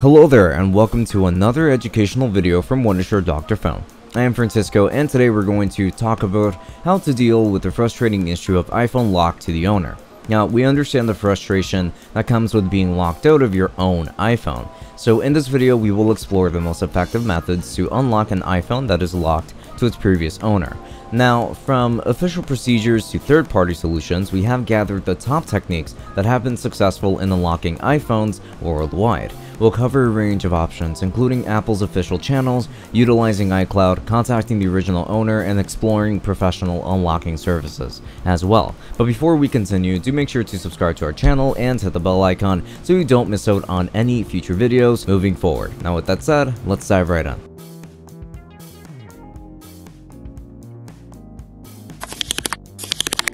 Hello there and welcome to another educational video from Wondershare Dr.Fone. I am Francisco and today we're going to talk about how to deal with the frustrating issue of iPhone lock to the owner. Now we understand the frustration that comes with being locked out of your own iPhone. So in this video we will explore the most effective methods to unlock an iPhone that is locked to its previous owner. Now, from official procedures to third-party solutions, we have gathered the top techniques that have been successful in unlocking iPhones worldwide. We'll cover a range of options, including Apple's official channels, utilizing iCloud, contacting the original owner, and exploring professional unlocking services as well. But before we continue, do make sure to subscribe to our channel and hit the bell icon so you don't miss out on any future videos moving forward. Now with that said, let's dive right in.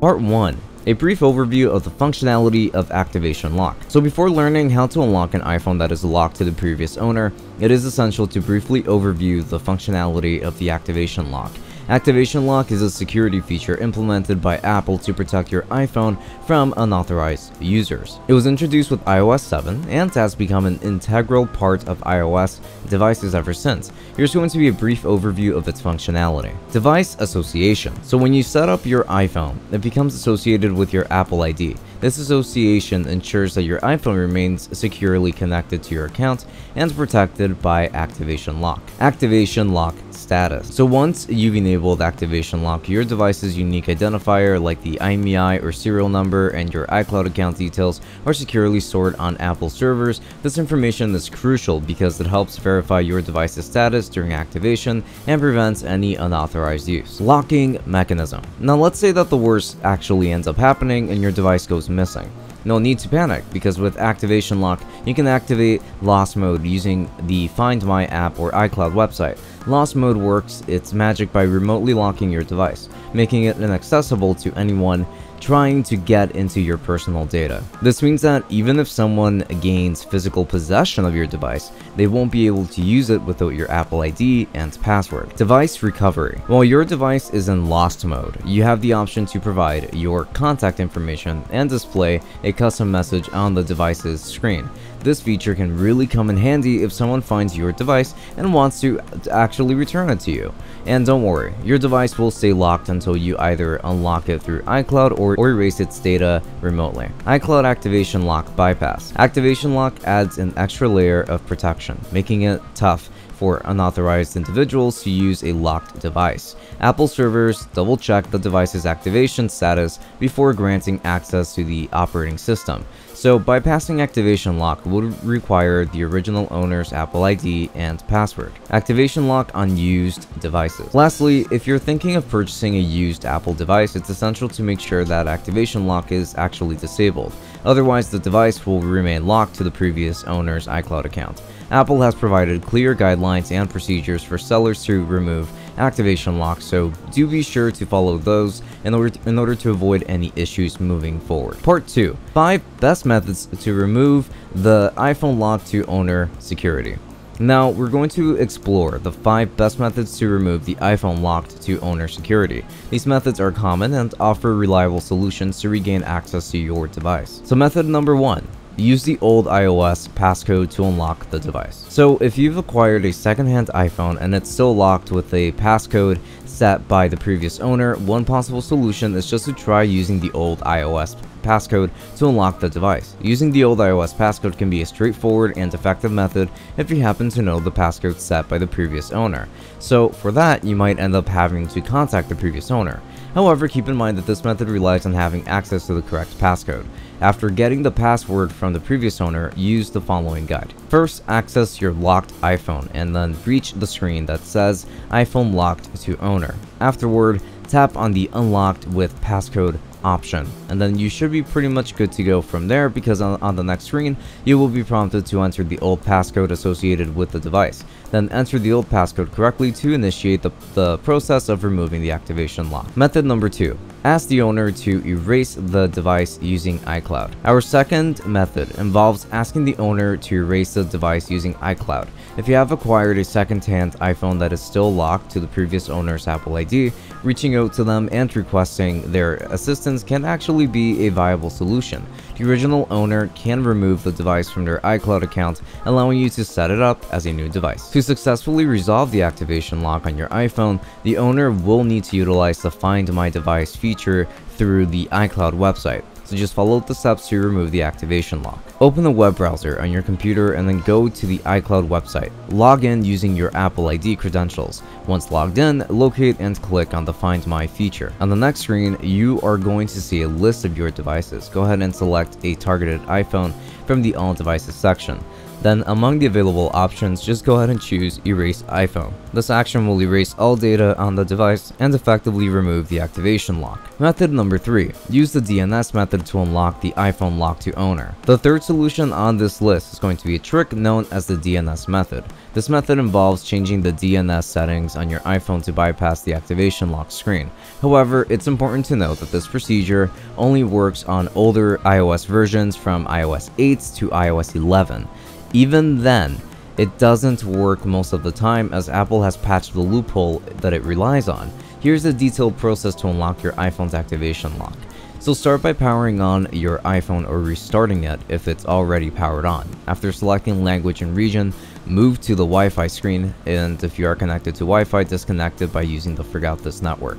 Part 1. A brief overview of the functionality of Activation Lock. So before learning how to unlock an iPhone that is locked to the previous owner, it is essential to briefly overview the functionality of the Activation Lock. Activation Lock is a security feature implemented by Apple to protect your iPhone from unauthorized users. It was introduced with iOS 7 and has become an integral part of iOS devices ever since. Here's going to be a brief overview of its functionality. Device association. So when you set up your iPhone, it becomes associated with your Apple ID. This association ensures that your iPhone remains securely connected to your account and protected by Activation Lock. Activation Lock status. So once you've enabled Activation Lock, your device's unique identifier like the IMEI or serial number and your iCloud account details are securely stored on Apple servers. This information is crucial because it helps verify your device's status during activation and prevents any unauthorized use. Locking mechanism. Now let's say that the worst actually ends up happening and your device goes missing. No need to panic, because with Activation Lock, you can activate Lost Mode using the Find My app or iCloud website. Lost Mode works its magic by remotely locking your device, making it inaccessible to anyone trying to get into your personal data. This means that even if someone gains physical possession of your device, they won't be able to use it without your Apple ID and password. Device recovery. While your device is in Lost Mode, you have the option to provide your contact information and display a custom message on the device's screen. This feature can really come in handy if someone finds your device and wants to actually return it to you. And don't worry, your device will stay locked until you either unlock it through iCloud or erase its data remotely. iCloud Activation Lock bypass. Activation Lock adds an extra layer of protection, making it tough for unauthorized individuals to use a locked device. Apple servers double-check the device's activation status before granting access to the operating system. So bypassing Activation Lock would require the original owner's Apple ID and password. Activation Lock on used devices. Lastly, if you're thinking of purchasing a used Apple device, it's essential to make sure that Activation Lock is actually disabled. Otherwise, the device will remain locked to the previous owner's iCloud account. Apple has provided clear guidelines and procedures for sellers to remove Activation Lock, so do be sure to follow those in order to avoid any issues moving forward. Part 2. 5 best methods to remove the iPhone lock to owner security. Now we're going to explore the 5 best methods to remove the iPhone locked to owner security. These methods are common and offer reliable solutions to regain access to your device. So method number 1. Use the old iOS passcode to unlock the device. So if you've acquired a secondhand iPhone and it's still locked with a passcode set by the previous owner, one possible solution is just to try using the old iOS passcode to unlock the device. Using the old iOS passcode can be a straightforward and effective method if you happen to know the passcode set by the previous owner. So for that, you might end up having to contact the previous owner. However, keep in mind that this method relies on having access to the correct passcode. After getting the password from the previous owner, use the following guide. First, access your locked iPhone and then reach the screen that says iPhone locked to owner. Afterward, tap on the unlocked with passcode option, and then you should be pretty much good to go from there, because on the next screen you will be prompted to enter the old passcode associated with the device. Then enter the old passcode correctly to initiate the process of removing the Activation Lock. Method number 2. ask the owner to erase the device using iCloud. Our second method involves asking the owner to erase the device using iCloud. If you have acquired a second-hand iPhone that is still locked to the previous owner's Apple ID, reaching out to them and requesting their assistance can actually be a viable solution. The original owner can remove the device from their iCloud account, allowing you to set it up as a new device. To successfully resolve the activation lock on your iPhone, the owner will need to utilize the Find My Device feature through the iCloud website. So just follow the steps to remove the activation lock. Open the web browser on your computer and then go to the iCloud website. Log in using your Apple ID credentials. Once logged in, locate and click on the Find My feature. On the next screen, you are going to see a list of your devices. Go ahead and select a targeted iPhone from the All Devices section. Then among the available options, just go ahead and choose Erase iPhone. This action will erase all data on the device and effectively remove the activation lock. Method number 3. Use the DNS method to unlock the iPhone lock to owner. The third solution on this list is going to be a trick known as the DNS method. This method involves changing the DNS settings on your iPhone to bypass the activation lock screen. However, it's important to note that this procedure only works on older iOS versions from iOS 8 to iOS 11. Even then, it doesn't work most of the time, as Apple has patched the loophole that it relies on. Here's a detailed process to unlock your iPhone's activation lock. So start by powering on your iPhone or restarting it if it's already powered on. After selecting language and region, move to the Wi-Fi screen, and if you are connected to Wi-Fi, disconnect it by using the Forgot This network.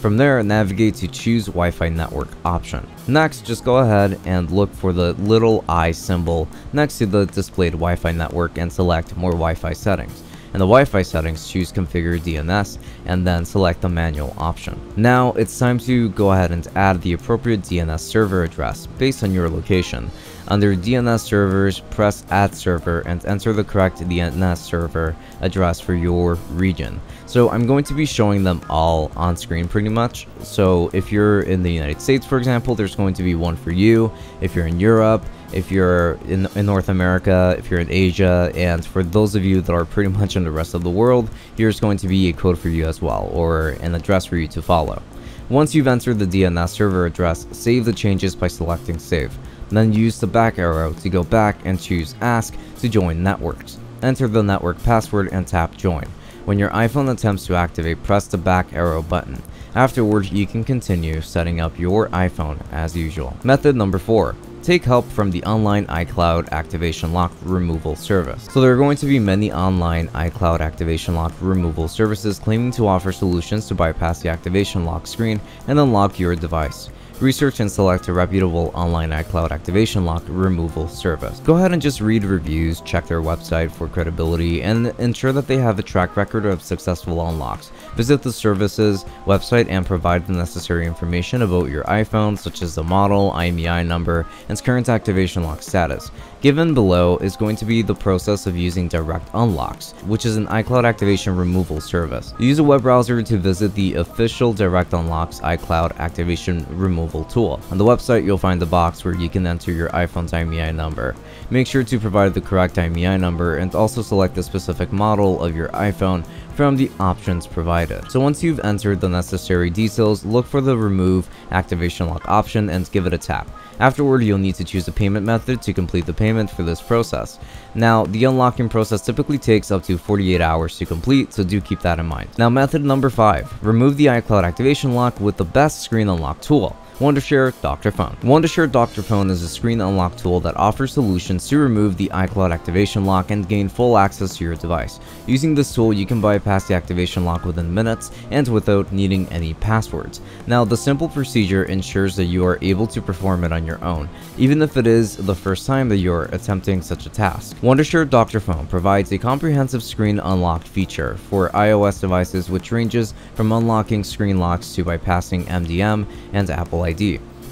From there, navigate to choose Wi-Fi network option. Next, just go ahead and look for the little I symbol next to the displayed Wi-Fi network and select More Wi-Fi Settings. In the Wi-Fi settings, choose Configure DNS and then select the manual option. Now it's time to go ahead and add the appropriate DNS server address based on your location. Under DNS servers, press Add Server and enter the correct DNS server address for your region. So I'm going to be showing them all on screen pretty much. So if you're in the United States, for example, there's going to be one for you. If you're in Europe, if you're in North America, if you're in Asia, and for those of you that are pretty much in the rest of the world, here's going to be a code for you as well, or an address for you to follow. Once you've entered the DNS server address, save the changes by selecting Save. Then use the back arrow to go back and choose Ask to join networks. Enter the network password and tap Join. When your iPhone attempts to activate, press the back arrow button. Afterwards, you can continue setting up your iPhone as usual. Method number 4. Take help from the online iCloud activation lock removal service. So there are going to be many online iCloud activation lock removal services claiming to offer solutions to bypass the activation lock screen and unlock your device. Research and select a reputable online iCloud activation lock removal service. Go ahead and just read reviews, check their website for credibility, and ensure that they have a track record of successful unlocks. Visit the service's website and provide the necessary information about your iPhone, such as the model, IMEI number, and its current activation lock status. Given below is going to be the process of using Direct Unlocks, which is an iCloud activation removal service. Use a web browser to visit the official Direct Unlocks iCloud activation removal tool. On the website, you'll find the box where you can enter your iPhone's IMEI number. Make sure to provide the correct IMEI number and also select the specific model of your iPhone from the options provided. So once you've entered the necessary details, look for the Remove Activation Lock option and give it a tap. Afterward, you'll need to choose a payment method to complete the payment for this process. Now, the unlocking process typically takes up to 48 hours to complete, so do keep that in mind. Now, method number 5, remove the iCloud activation lock with the best screen unlock tool, Wondershare Dr.Fone. Wondershare Dr.Fone is a screen unlock tool that offers solutions to remove the iCloud activation lock and gain full access to your device. Using this tool, you can bypass the activation lock within minutes and without needing any passwords. Now, the simple procedure ensures that you are able to perform it on your own, even if it is the first time that you're attempting such a task. Wondershare Dr.Fone provides a comprehensive screen unlock feature for iOS devices, which ranges from unlocking screen locks to bypassing MDM and Apple ID.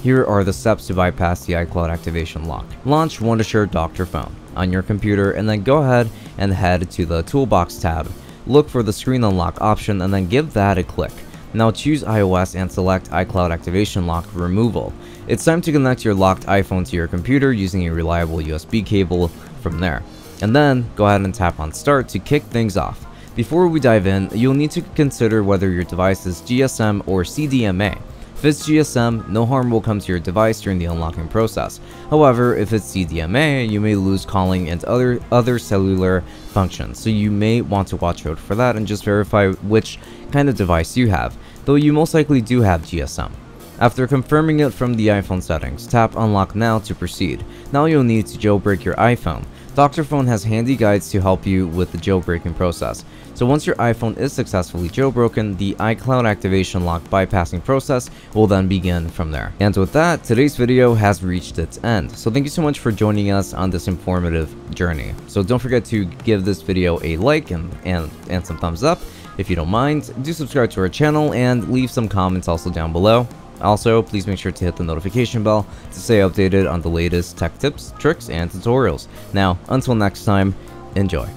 Here are the steps to bypass the iCloud activation lock. Launch Wondershare Dr.Fone on your computer and then go ahead and head to the Toolbox tab. Look for the Screen Unlock option and then give that a click. Now choose iOS and select iCloud Activation Lock Removal. It's time to connect your locked iPhone to your computer using a reliable USB cable from there. And then go ahead and tap on Start to kick things off. Before we dive in, you'll need to consider whether your device is GSM or CDMA. If it's GSM, no harm will come to your device during the unlocking process. However, if it's CDMA, you may lose calling and other cellular functions, so you may want to watch out for that and just verify which kind of device you have, though you most likely do have GSM. After confirming it from the iPhone settings, tap Unlock Now to proceed. Now you'll need to jailbreak your iPhone. Dr.Fone has handy guides to help you with the jailbreaking process. So once your iPhone is successfully jailbroken, the iCloud activation lock bypassing process will then begin from there. And with that, today's video has reached its end. So thank you so much for joining us on this informative journey. So don't forget to give this video a like and some thumbs up if you don't mind. Do subscribe to our channel and leave some comments also down below. Also, please make sure to hit the notification bell to stay updated on the latest tech tips, tricks, and tutorials. Now, until next time, enjoy.